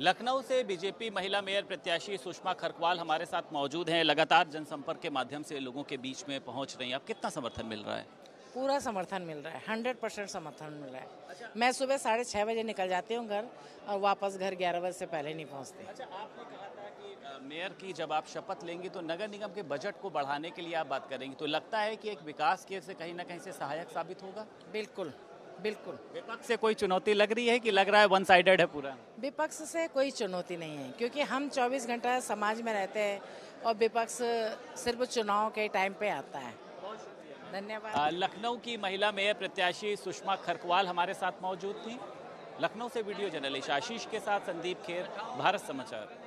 लखनऊ से बीजेपी महिला मेयर प्रत्याशी सुषमा खरकवाल हमारे साथ मौजूद हैं। लगातार जनसंपर्क के माध्यम से लोगों के बीच में पहुंच रही हैं। आप कितना समर्थन मिल रहा है? पूरा समर्थन मिल रहा है, 100% समर्थन मिल रहा है। अच्छा, मैं सुबह 6:30 बजे निकल जाती हूँ घर और वापस घर 11 बजे से पहले नहीं पहुँचते। अच्छा, आपने कहा था कि मेयर की जब आप शपथ लेंगी तो नगर निगम के बजट को बढ़ाने के लिए आप बात करेंगी, तो लगता है कि एक विकास के से कहीं ना कहीं से सहायक साबित होगा? बिल्कुल बिल्कुल। विपक्ष से कोई चुनौती लग रही है कि लग रहा है वन साइडेड है पूरा? विपक्ष से कोई चुनौती नहीं है, क्योंकि हम 24 घंटा समाज में रहते हैं और विपक्ष सिर्फ चुनाव के टाइम पे आता है। धन्यवाद। लखनऊ की महिला मेयर प्रत्याशी सुषमा खरकवाल हमारे साथ मौजूद थी। लखनऊ से वीडियो जर्नलिस्ट आशीष के साथ संदीप खेर, भारत समाचार।